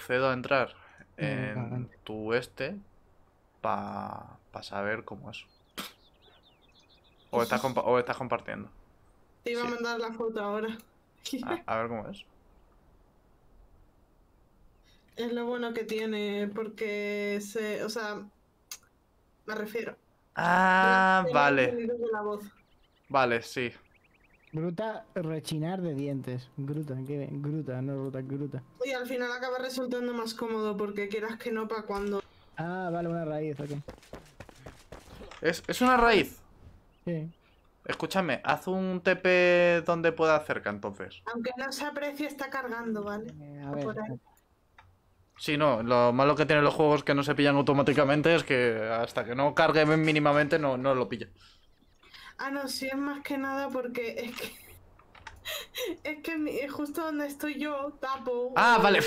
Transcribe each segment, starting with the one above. procedo a entrar en tu para saber cómo es. O estás compartiendo. Te iba a mandar la foto ahora. A ver cómo es. Es lo bueno que tiene, porque se... O sea, me refiero. Ah, vale. Vale, sí. Gruta, rechinar de dientes. Gruta, qué bien. Gruta, no Gruta, Gruta. Y al final acaba resultando más cómodo, porque quieras que no para cuando... Ah, vale, una raíz, ok. ¿Es una raíz? Sí. Escúchame, haz un TP donde pueda cerca, entonces. Aunque no se aprecie, está cargando, ¿vale? A ver. Por ahí. Sí, no, lo malo que tienen los juegos que no se pillan automáticamente es que hasta que no cargue mínimamente no lo pilla. Ah, no, sí, es más que nada porque es que... justo donde estoy yo, tapo... Ah, vale.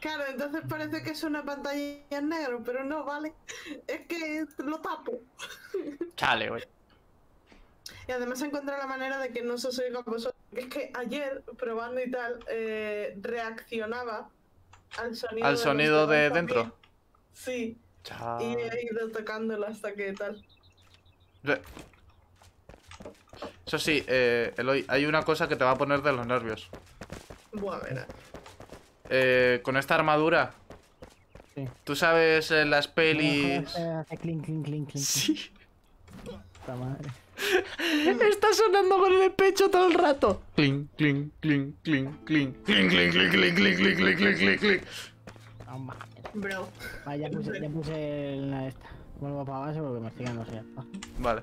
Claro, entonces parece que es una pantalla en negro, pero no, vale. Es que lo tapo. Chale, güey. Y además encontré la manera de que no se os oiga a vosotros. Es que ayer, probando y tal, reaccionaba al sonido. ¿Al sonido de dentro? Sí. Chao. Y he ido tocándolo hasta que tal. Eso sí, Eloy, hay una cosa que te va a poner de los nervios. Buah, verás. Con esta armadura. Sí. ¿Tú sabes las pelis? Hace clink, clink, clink, clink. Sí. Puta madre. Está sonando con el pecho todo el rato. Clink, clink, clink, clink, clink, clink, clink, clink, clink, clink, clink, clink, clink, clink. No mames. Bro. Vale, ya puse la esta. Vuelvo para abajo porque me sigan los ya. Vale.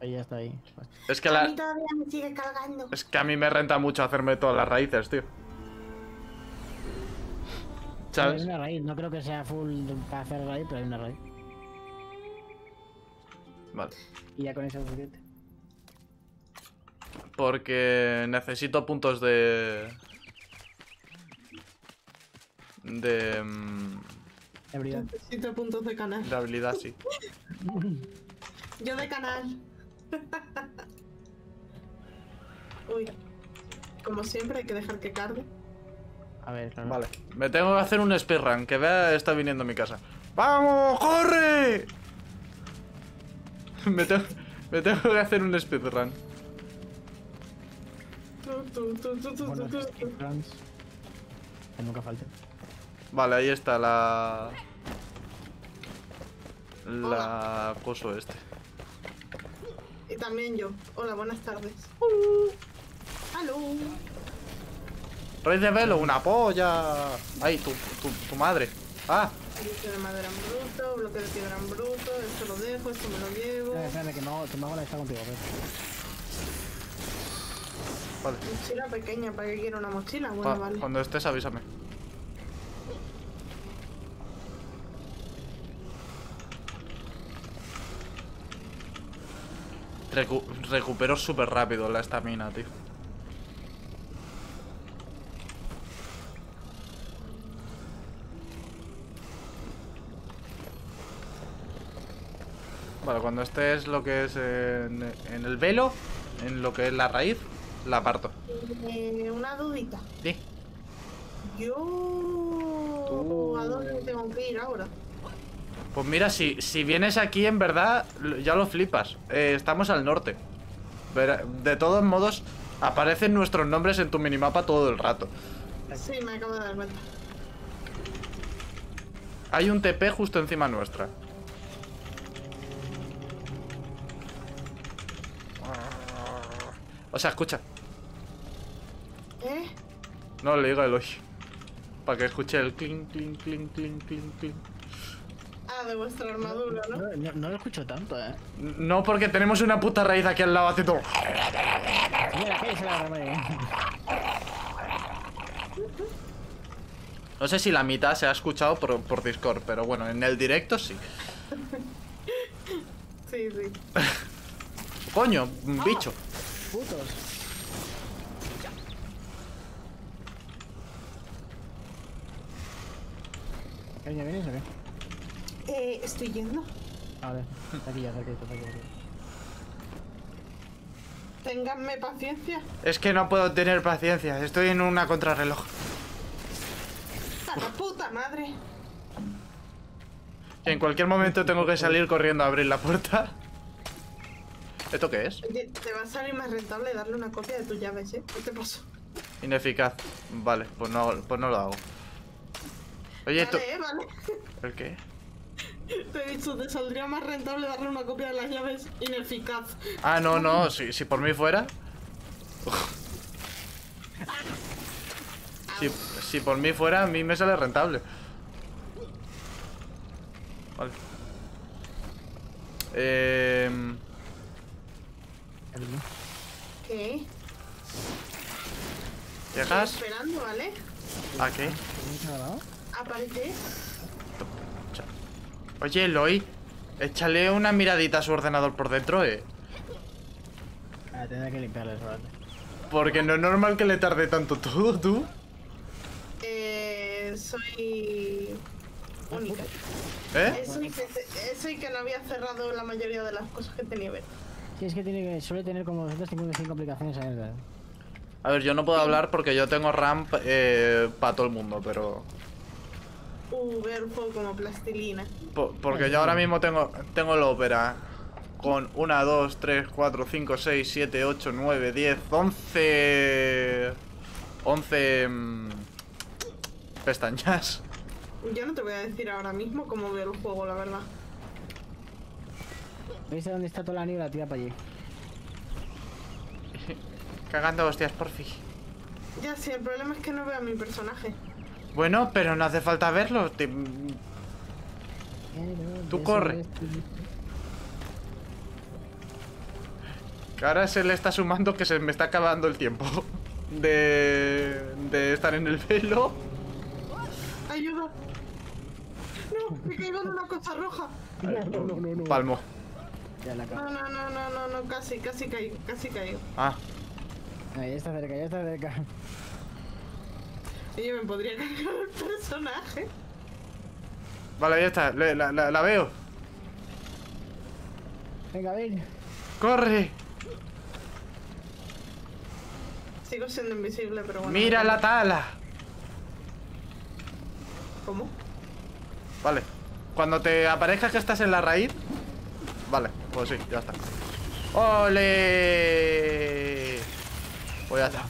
Ahí ya está ahí. Es que a mí todavía me sigue cargando. Es que a mí me renta mucho hacerme todas las raíces, tío. ¿Sabes? Hay una raíz, no creo que sea full para hacer raíz, pero hay una raíz. Vale. Y ya con eso es suficiente. Porque necesito puntos de... De habilidad. Necesito puntos de canal. De habilidad, sí. Yo de canal. Uy. Como siempre, hay que dejar que cargue. A ver, claro. Vale. Me tengo que hacer un speedrun, que vea está viniendo a mi casa. ¡Vamos, corre! Me tengo que hacer un speedrun. Bueno, speedruns. Que nunca falta. Vale, ahí está la... La... coso este. Y también yo. Hola, buenas tardes. ¡Halo! Rey de velo, una polla. Ay, tu madre. Ah. Bloque de madera en bruto, bloque de piedra en bruto. Esto lo dejo, esto me lo llevo. Espérame, que me hago la esta contigo. Vale. Mochila pequeña, ¿para qué quiero una mochila? Bueno, vale. Cuando estés, avísame. Recupero súper rápido la estamina, tío. Vale, cuando estés lo que es en el velo, en lo que es la raíz, la parto. Una dudita. Sí. Yo... ¿A dónde tengo que ir ahora? Pues mira, si vienes aquí, en verdad, ya lo flipas. Estamos al norte. Pero, de todos modos, aparecen nuestros nombres en tu minimapa todo el rato. Sí, me acabo de dar cuenta. Hay un TP justo encima nuestra. O sea, escucha. ¿Eh? No, le digo a Eloy. Para que escuche el clink, clink, clink, clink, clink, clink. Ah, de vuestra armadura, ¿no? No lo escucho tanto, ¿eh? No, porque tenemos una puta raíz aquí al lado haciendo... Mira, ¿qué es la raíz? No sé si la mitad se ha escuchado por Discord, pero bueno, en el directo sí. Sí, sí. Coño, bicho. Putos. ¿Caña, vienes o qué? Estoy yendo. Vale, aquí. Ténganme paciencia. Es que no puedo tener paciencia, estoy en una contrarreloj. la puta madre. En cualquier momento tengo que salir corriendo a abrir la puerta. ¿Esto qué es? Te va a salir más rentable darle una copia de tus llaves, ¿eh? ¿Qué te pasó? Ineficaz. Vale, pues no lo hago. Oye, vale, esto... vale. ¿El qué? Te he dicho, te saldría más rentable darle una copia de las llaves. Ineficaz. Ah, no, no, si por mí fuera... Si por mí fuera, a mí me sale rentable. Vale. ¿Qué? ¿Llegas? Estoy esperando, ¿vale? ¿A qué? ¿Apareces? Oye, Eloy, échale una miradita a su ordenador por dentro, Tendré que limpiarle, ¿vale? Porque no es normal que le tarde tanto todo, tú. Soy... única. ¿Eh? Soy que no había cerrado la mayoría de las cosas que tenía que ver. Sí, es que suele tener como 255 aplicaciones a él. A ver, yo no puedo hablar porque yo tengo RAM para todo el mundo, pero... verbo como plastilina. Porque yo ahora mismo tengo el Opera con 1, 2, 3, 4, 5, 6, 7, 8, 9, 10, 11... 11... pestañas. Yo no te voy a decir ahora mismo cómo veo el juego, la verdad. ¿Veis de dónde está toda la niebla? Tira para allí. Cagando hostias, porfi. Ya, sí, el problema es que no veo a mi personaje. Bueno, pero no hace falta verlo. Tú corre. Que ahora se le está sumando que se me está acabando el tiempo de estar en el velo. Ayuda. No, me caigo en una cosa roja. No. Palmo. No, casi caigo. Ah. Ahí ya está cerca. Yo me podría cargar el personaje. Vale, ya está, la veo. Venga, ven. ¡Corre! Sigo siendo invisible, pero bueno. ¡Mira la tala! ¿Cómo? Vale. Cuando te aparezca que estás en la raíz. Vale, pues sí, ya está. ¡Ole! Pues ya está.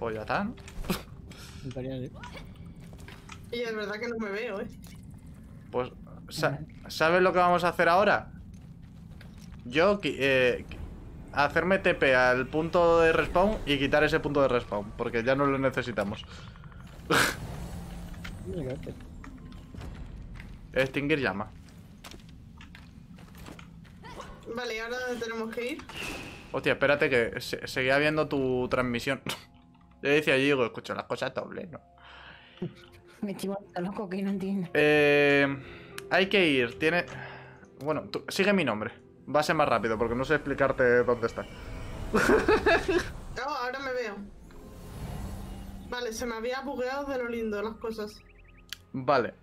Pues ya está, ¿no? Y es verdad que no me veo, ¿eh? Pues, ¿sabes lo que vamos a hacer ahora? Yo, hacerme TP al punto de respawn y quitar ese punto de respawn, porque ya no lo necesitamos. Extinguir llama. Vale, ¿y ahora dónde tenemos que ir? Hostia, espérate que seguía viendo tu transmisión. Yo decía allí, digo, escucho las cosas dobles, ¿no? Me chivo hasta loco que no entiendo. Hay que ir, tiene... Bueno, tú, sigue mi nombre. Va a ser más rápido porque no sé explicarte dónde está. No, ahora me veo. Vale, se me había bugueado de lo lindo las cosas. Vale.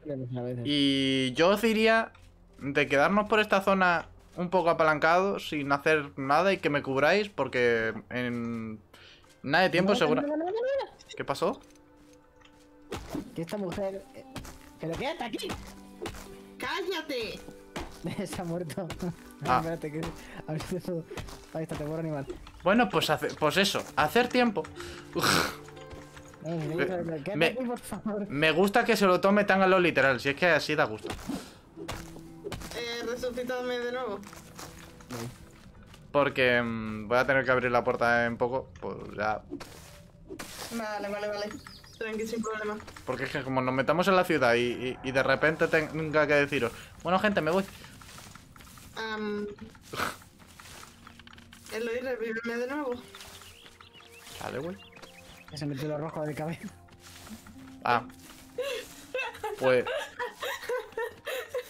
Y yo os diría de quedarnos por esta zona... un poco apalancado, sin hacer nada y que me cubráis, porque en nada de tiempo seguro. ¿Qué pasó? Que esta mujer... ¡Pero quédate aquí! ¡Cállate! Está muerto. Ah. Espérate que... A ver si eso... Ahí está, te muero animal. Bueno, pues eso, hacer tiempo. Me gusta que se lo tome tan a lo literal, si es que así da gusto. Resucitadme de nuevo. Porque voy a tener que abrir la puerta en poco. Pues ya. Vale. Tranqui, sin problema. Porque es que como nos metamos en la ciudad y de repente tenga que deciros, bueno, gente, me voy. Eloy, revíveme de nuevo. Vale, güey. Se metió lo rojo de cabeza. Ah. Pues...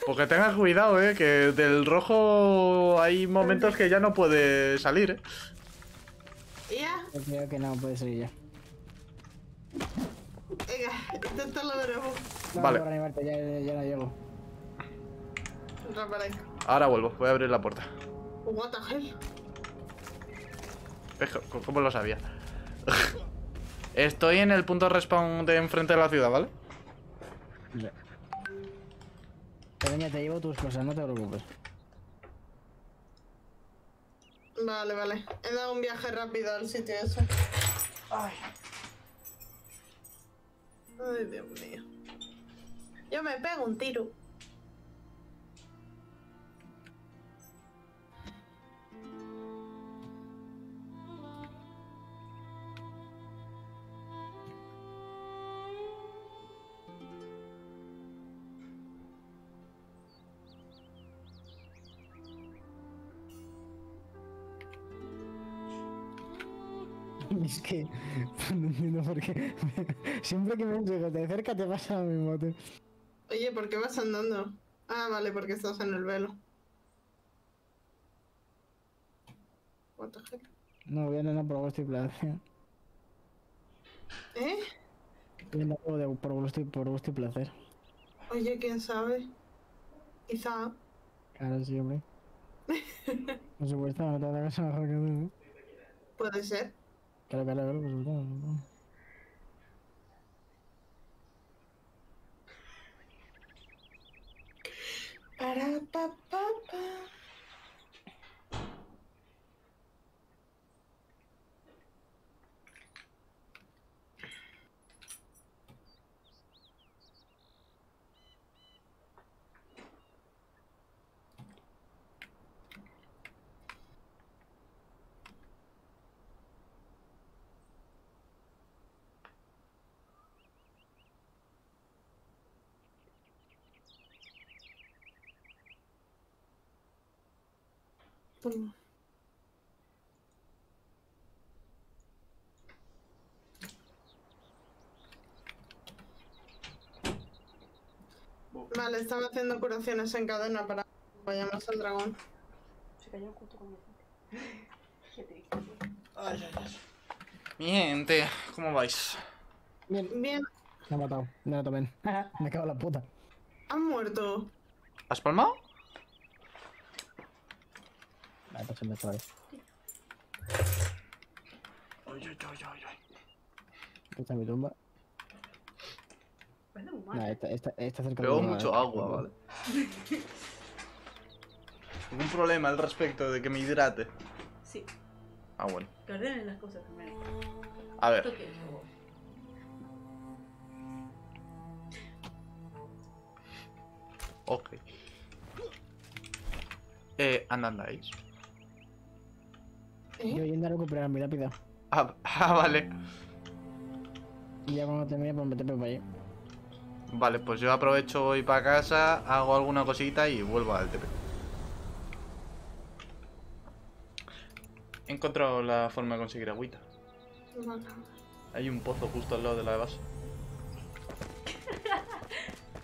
Porque tengas cuidado, que del rojo hay momentos que ya no puede salir, Yo creo que no puede salir ya. Venga, inténtalo de nuevo. Vale. Para animarte, ya la llevo. Ahora vuelvo, voy a abrir la puerta. What the hell? ¿Cómo lo sabía? Estoy en el punto de respawn de enfrente de la ciudad, ¿vale? Ya. Peña, te llevo tus cosas, no te preocupes. Vale, vale. He dado un viaje rápido al sitio ese. Ay. Ay, Dios mío. Yo me pego un tiro. Es que no entiendo por qué. Siempre que me llegas de cerca te pasa lo mismo, tío. Oye, ¿por qué vas andando? Ah, vale, porque estás en el velo. What the heck? No, voy a andar por gusto y placer. ¿Eh? Voy a andar por gusto y placer. Oye, ¿quién sabe? Quizá. Claro, sí, hombre. Por supuesto, no te hagas mejor que tú. Puede ser. Claro, por supuesto. Para pa pa pa. Vale, están haciendo curaciones en cadena para vayamos al dragón. Se cayó justo con mi gente. Mi gente, ¿cómo vais? Bien, bien. Me ha matado, me lo tomen. Me cago en la puta. Han muerto. ¿Has palmado? Vale, pues se me trae. Ay. Esta es mi tumba. Nah, esta cerca. Veo mucho agua, ¿vale? ¿Algún problema al respecto de que me hidrate? Sí. Ah, bueno. Que ordenen las cosas primero. A ver. ¿Esto qué es? Ok. ¿Andáis? Yo yendo a recuperar mi lápida. Ah, vale. Y ya cuando termine, pues meterme para allí. Vale, pues yo aprovecho, voy para casa, hago alguna cosita y vuelvo al TP. He encontrado la forma de conseguir agüita. Hay un pozo justo al lado de la base.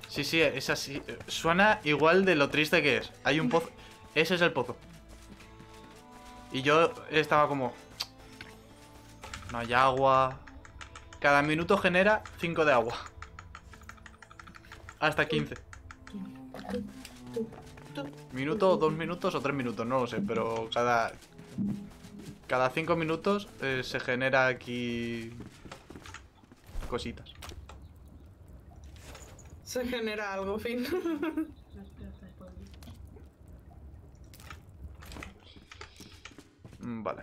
Sí, es así. Suena igual de lo triste que es. Hay un pozo. Ese es el pozo. Y yo estaba como... No hay agua. Cada minuto genera 5 de agua. Hasta 15. Minuto, 2 minutos o 3 minutos, no lo sé, pero cada 5 minutos se genera aquí cositas. Se genera algo, fin. Vale.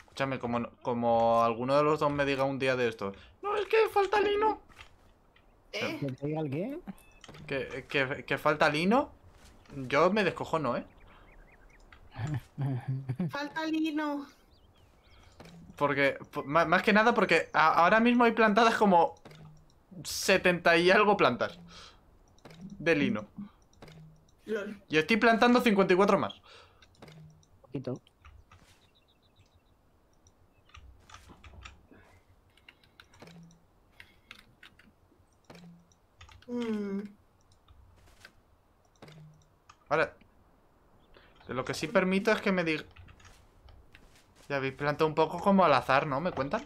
Escúchame, como alguno de los dos me diga un día de estos. No, es que falta lino. ¿Que te diga el qué? Que falta lino. Yo me descojono, ¿eh? Falta lino. Porque, más que nada porque ahora mismo hay plantadas como 70 y algo plantas de lino. Lol. Yo estoy plantando 54 más. Poquito. Ahora, lo que sí permito es que me diga. Ya habéis plantado un poco como al azar, ¿no? ¿Me cuentan?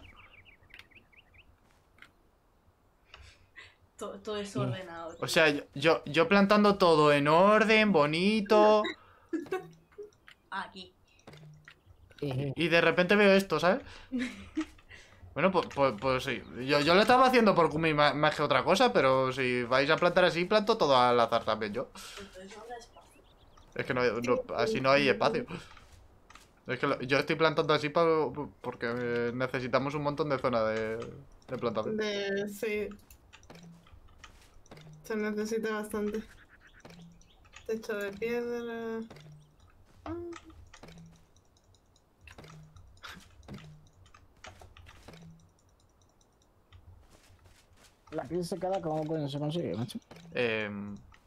Todo es ordenado. O sea, yo plantando todo en orden, bonito. Aquí. Y de repente veo esto, ¿sabes? Bueno, pues sí. Yo lo estaba haciendo por Kumi más que otra cosa, pero si vais a plantar así, planto todo al azar también yo. Entonces no habrá espacio. Es que no, así no hay espacio. Es que yo estoy plantando así porque necesitamos un montón de zona de plantación. Sí. Se necesita bastante. Techo de piedra... La piel secada, ¿cómo se consigue, macho?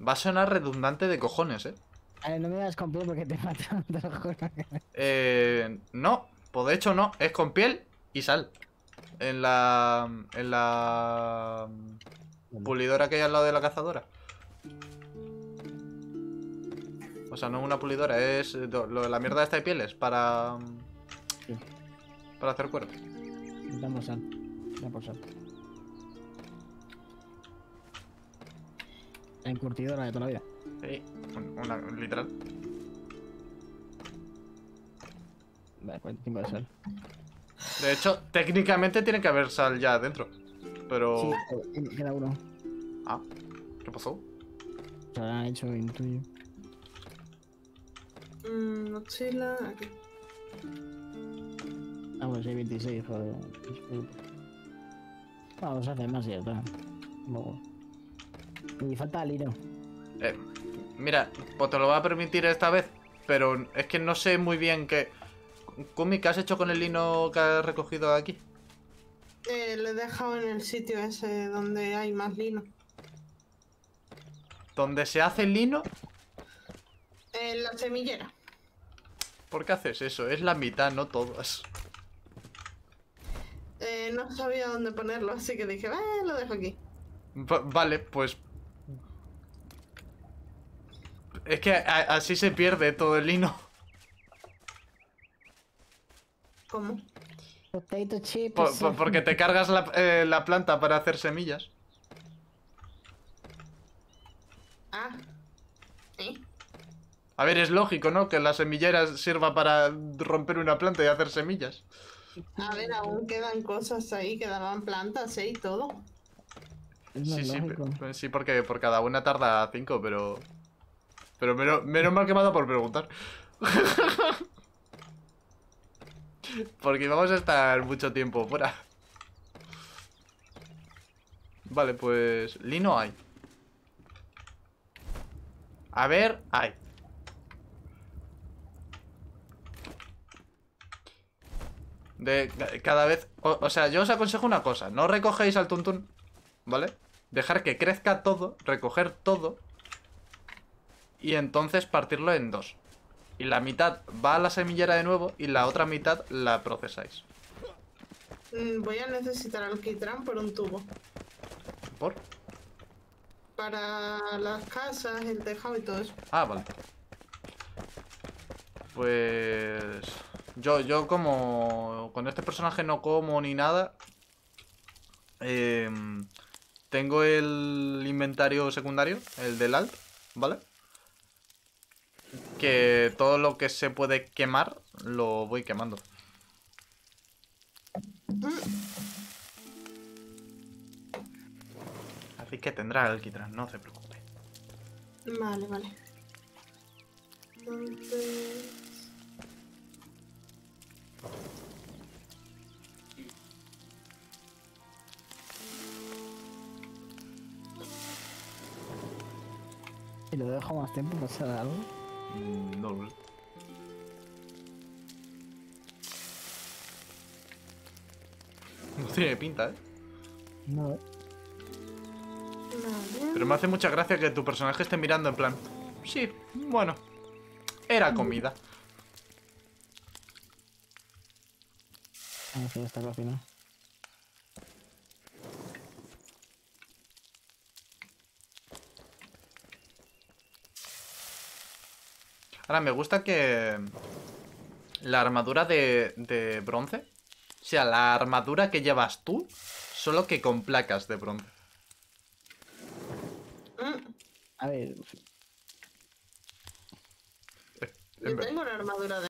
Va a sonar redundante de cojones, ¿eh? No me digas con piel porque te matan, te lo juro. No, pues de hecho no. Es con piel y sal. En la... pulidora que hay al lado de la cazadora. O sea, no una pulidora, es la mierda esta de pieles para... Sí. Para hacer cuero. Necesitamos sal. Ya por sal. La encurtidora de toda la vida. Sí, una literal. Vale, ¿cuánto tiempo de sal? De hecho, técnicamente tiene que haber sal ya adentro. Pero... Sí, me queda uno. Ah, ¿qué pasó? Se lo han hecho en tuyo. Mochila... aquí. Ah, bueno, sí, hay 26, joder. Vamos a hacer más y ya está. Y falta el hilo. Mira, pues te lo va a permitir esta vez, pero es que no sé muy bien qué... Kumi, ¿qué has hecho con el lino que has recogido aquí? Lo he dejado en el sitio ese donde hay más lino. ¿Dónde se hace el lino? En la semillera. ¿Por qué haces eso? Es la mitad, no todas. No sabía dónde ponerlo, así que dije, lo dejo aquí. Vale, pues... Es que así se pierde todo el lino. ¿Cómo? Potato chip. Porque te cargas la planta para hacer semillas. Ah. ¿Sí? A ver, es lógico, ¿no? Que la semillera sirva para romper una planta y hacer semillas. A ver, aún quedan cosas ahí, quedaban plantas, ¿eh? Y todo. Sí, porque por cada una tarda 5, pero... Pero menos mal que me ha dado por preguntar. Porque vamos a estar mucho tiempo fuera. Vale, pues... Lino hay. A ver, hay. De cada vez... O sea, yo os aconsejo una cosa. No recogéis al tuntún, ¿vale? Dejar que crezca todo, recoger todo y entonces partirlo en dos. Y la mitad va a la semillera de nuevo y la otra mitad la procesáis. Voy a necesitar alquitrán por un tubo. ¿Por? Para las casas, el tejado y todo eso. Ah, vale. Pues... Yo como... Con este personaje no como ni nada. Tengo el inventario secundario, el del Alp, ¿vale? Que todo lo que se puede quemar, lo voy quemando. Así que tendrá alquitrán, no se preocupe. Vale. Entonces... ¿Y lo dejo más tiempo para hacer algo? No. No tiene pinta, ¿eh? No. Pero me hace mucha gracia que tu personaje esté mirando en plan... Sí, bueno. Era comida. Vamos a ver esta cocina. Ahora, me gusta que la armadura de bronce sea la armadura que llevas tú, solo que con placas de bronce. A ver... Yo tengo una armadura de